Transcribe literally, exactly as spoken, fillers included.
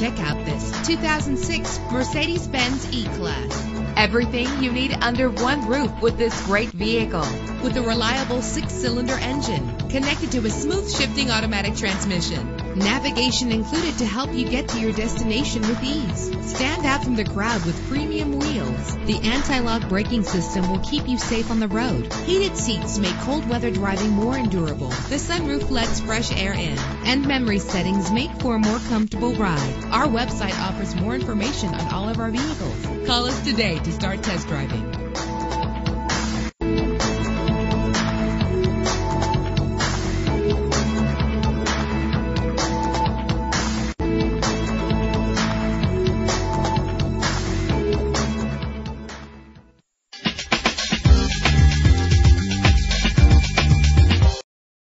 Check out this two thousand six Mercedes-Benz E-Class. Everything you need under one roof with this great vehicle. With a reliable six-cylinder engine connected to a smooth shifting automatic transmission. Navigation included to help you get to your destination with ease. Stand out from the crowd with premium wheels. The anti-lock braking system will keep you safe on the road. Heated seats make cold weather driving more endurable. The sunroof lets fresh air in, and memory settings make for a more comfortable ride. Our website offers more information on all of our vehicles. Call us today to start test driving.